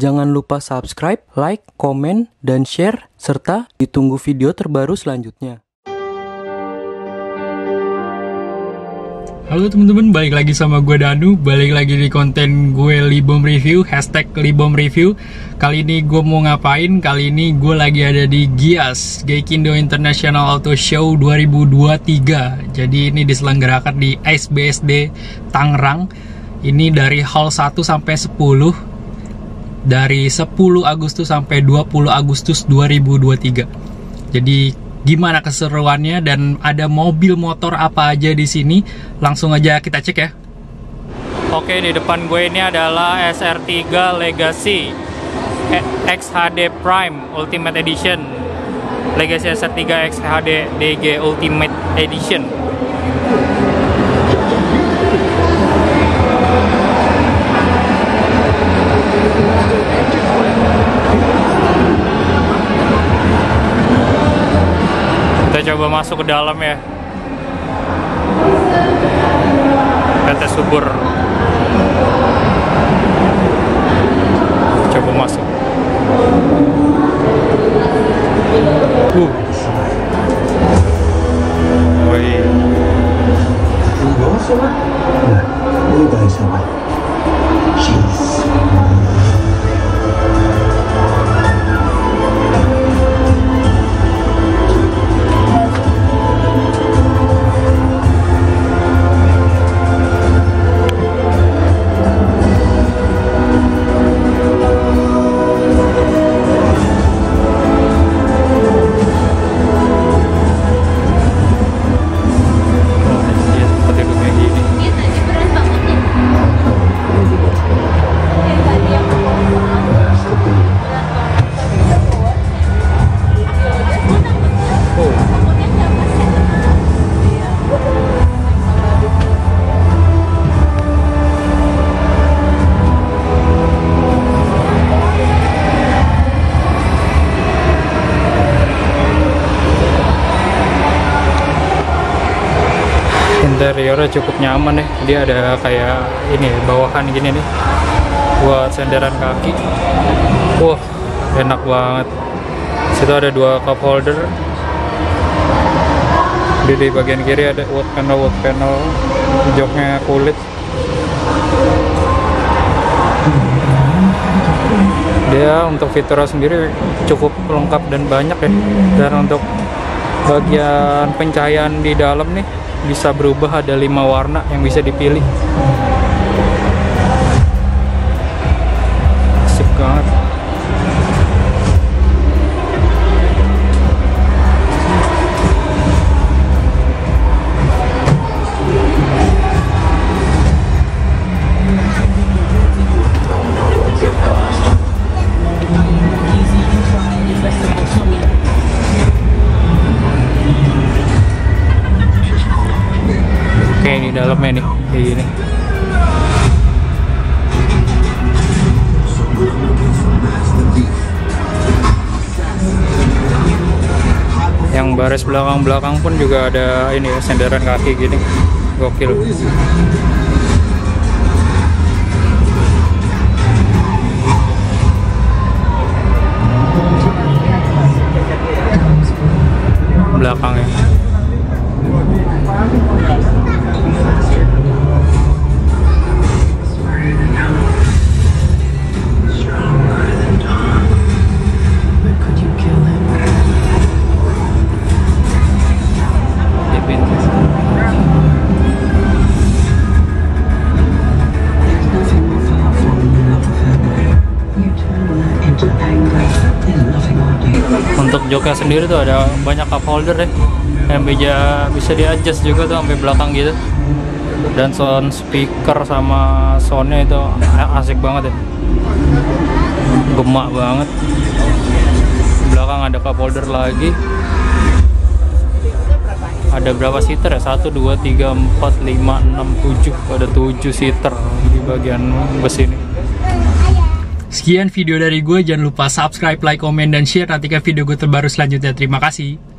Jangan lupa subscribe, like, komen, dan share, serta ditunggu video terbaru selanjutnya. Halo teman-teman, balik lagi sama gue Danu, balik lagi di konten gue Libom Review, hashtag Libom Review. Kali ini gue mau ngapain? Kali ini gue lagi ada di GIIAS, Gaikindo International Auto Show 2023. Jadi ini diselenggarakan di ICE BSD Tangerang. Ini dari hall 1 sampai 10, dari 10 Agustus sampai 20 Agustus 2023. Jadi gimana keseruannya dan ada mobil motor apa aja di sini? Langsung aja kita cek ya. Oke, di depan gue ini adalah SR3 Legacy XHD Prime Ultimate Edition. Legacy SR3 XHD DG Ultimate Edition. Coba masuk ke dalam ya, kita subur, coba masuk. Woi, lu bawa siapa? Lu bawa siapa? Interiornya cukup nyaman deh, dia ada kayak ini bawahan gini nih buat senderan kaki. Wah, enak banget. Situ ada dua cup holder. Di bagian kiri ada wood panel, joknya kulit. Dia untuk fiturnya sendiri cukup lengkap dan banyak ya. Dan untuk bagian pencahayaan di dalam nih bisa berubah, ada 5 warna yang bisa dipilih. Asik banget. Dalamnya nih kayak gini. Yang baris belakang pun juga ada ini ya, senderan kaki gini. Gokil. Belakangnya joknya sendiri tuh ada banyak cup holder deh yang bisa di-adjust juga tuh sampai belakang gitu, dan sound speaker sama soundnya itu asik banget ya, gemak banget. Belakang ada cup holder lagi. Ada berapa seater ya? 1, 2, 3, 4, 5, 6, 7. Ada 7 seater di bagian bus ini. Sekian video dari gue, jangan lupa subscribe, like, komen, dan share. Nantikan video gue terbaru selanjutnya. Terima kasih.